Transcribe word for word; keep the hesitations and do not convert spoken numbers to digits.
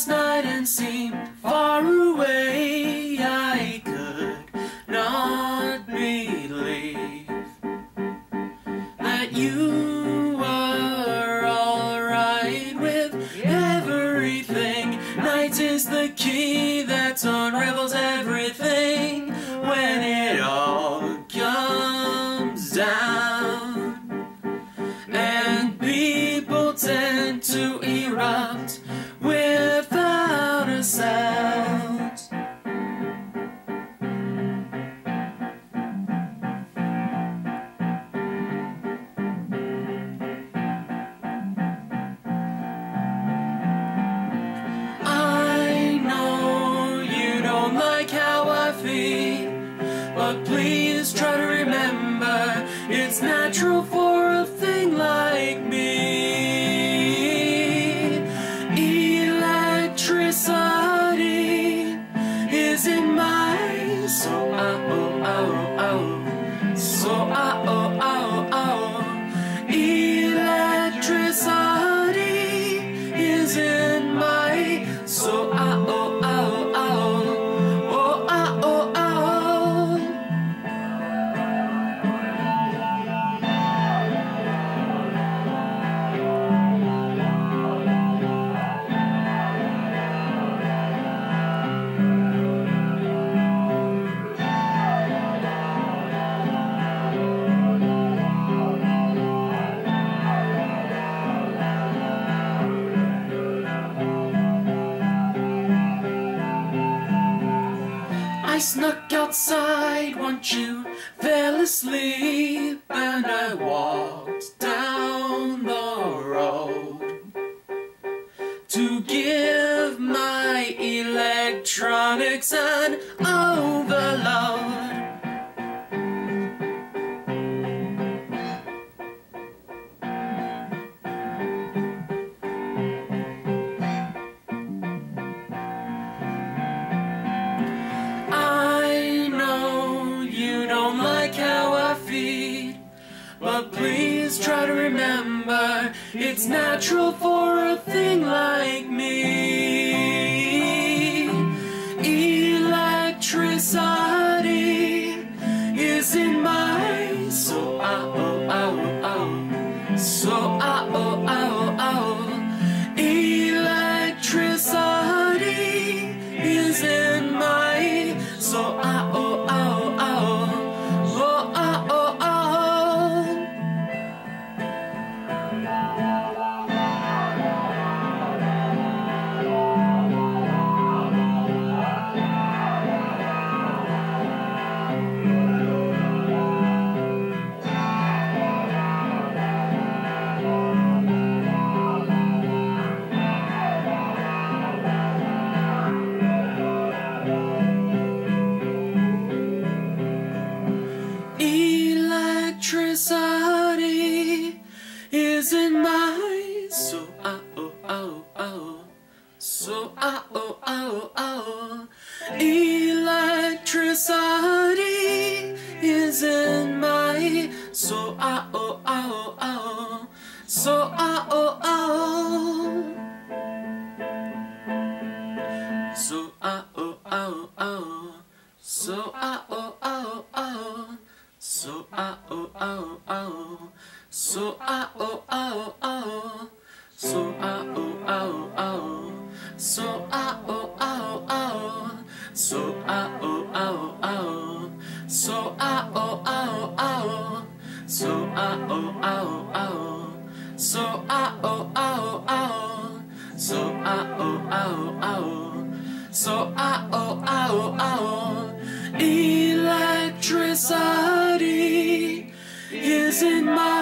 last night and seemed far away. I could not believe that you were alright with everything. Night is the key that unravels everything. When it all comes down and people tend to erupt without a sound, I know you don't like how I feel, but please try to remember it's natural for a thing like me. Electricity is in my soul. Oh, oh, oh, so oh, oh, oh, oh. Electricity is in my soul. Oh, oh, oh, oh, oh, oh, oh, oh. I snuck outside once you fell asleep, and I walked down the road to give my electronics an overload. But please try to remember, it's natural for a thing like me. Electricity is in my soul. Oh, oh, oh, oh. So, oh, oh, oh, oh. Electricity is in my soul. Oh, oh, oh, oh. Electricity is in my soul. Oh, oh, oh, oh. So, oh, oh, oh, oh. Electricity is in my soul. Oh, oh, oh, oh. So, oh, oh, oh. So, oh, oh, oh, oh. So, oh, oh, oh, oh. So ah oh oh oh, so ah oh oh oh, so ah oh oh oh, so ah oh oh oh, so ah oh oh oh, so ah oh oh oh, so ah oh oh oh, so ah oh oh oh, so ah oh oh oh, so ah oh oh oh. Electricity is in my